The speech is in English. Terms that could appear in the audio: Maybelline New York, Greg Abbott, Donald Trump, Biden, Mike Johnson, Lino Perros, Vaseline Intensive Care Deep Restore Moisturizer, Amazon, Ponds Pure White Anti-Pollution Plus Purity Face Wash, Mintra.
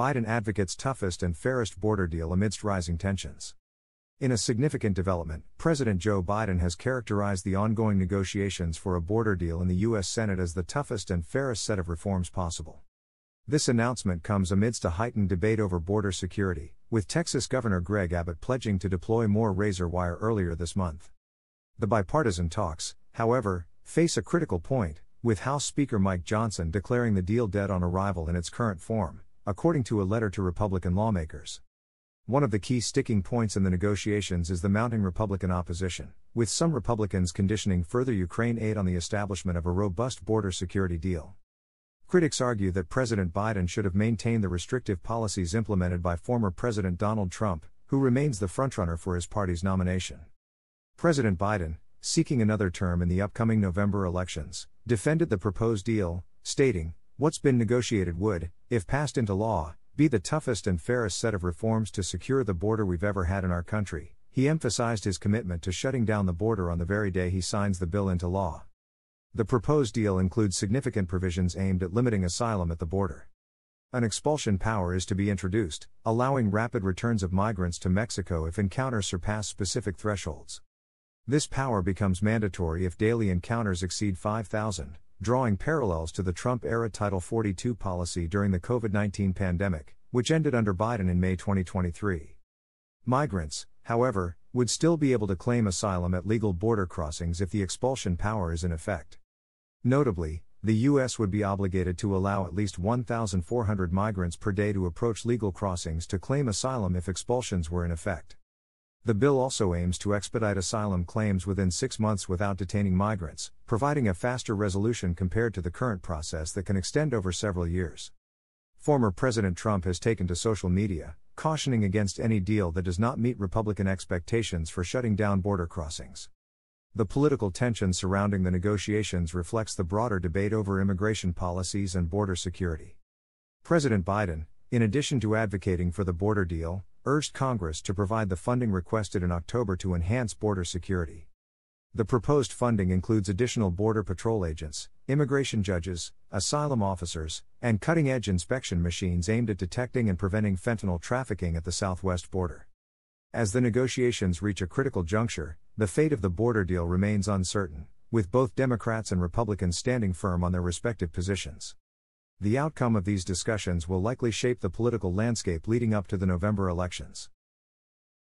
Biden advocates toughest and fairest border deal amidst rising tensions. In a significant development, President Joe Biden has characterized the ongoing negotiations for a border deal in the U.S. Senate as the toughest and fairest set of reforms possible. This announcement comes amidst a heightened debate over border security, with Texas Governor Greg Abbott pledging to deploy more razor wire earlier this month. The bipartisan talks, however, face a critical point, with House Speaker Mike Johnson declaring the deal dead on arrival in its current form, according to a letter to Republican lawmakers. One of the key sticking points in the negotiations is the mounting Republican opposition, with some Republicans conditioning further Ukraine aid on the establishment of a robust border security deal. Critics argue that President Biden should have maintained the restrictive policies implemented by former President Donald Trump, who remains the frontrunner for his party's nomination. President Biden, seeking another term in the upcoming November elections, defended the proposed deal, stating, "What's been negotiated would, if passed into law, be the toughest and fairest set of reforms to secure the border we've ever had in our country." He emphasized his commitment to shutting down the border on the very day he signs the bill into law. The proposed deal includes significant provisions aimed at limiting asylum at the border. An expulsion power is to be introduced, allowing rapid returns of migrants to Mexico if encounters surpass specific thresholds. This power becomes mandatory if daily encounters exceed 5,000. Drawing parallels to the Trump-era Title 42 policy during the COVID-19 pandemic, which ended under Biden in May 2023. Migrants, however, would still be able to claim asylum at legal border crossings if the expulsion power is in effect. Notably, the U.S. would be obligated to allow at least 1,400 migrants per day to approach legal crossings to claim asylum if expulsions were in effect. The bill also aims to expedite asylum claims within 6 months without detaining migrants, providing a faster resolution compared to the current process that can extend over several years. Former President Trump has taken to social media, cautioning against any deal that does not meet Republican expectations for shutting down border crossings. The political tension surrounding the negotiations reflects the broader debate over immigration policies and border security. President Biden, in addition to advocating for the border deal, urged Congress to provide the funding requested in October to enhance border security. The proposed funding includes additional Border Patrol agents, immigration judges, asylum officers, and cutting-edge inspection machines aimed at detecting and preventing fentanyl trafficking at the southwest border. As the negotiations reach a critical juncture, the fate of the border deal remains uncertain, with both Democrats and Republicans standing firm on their respective positions. The outcome of these discussions will likely shape the political landscape leading up to the November elections.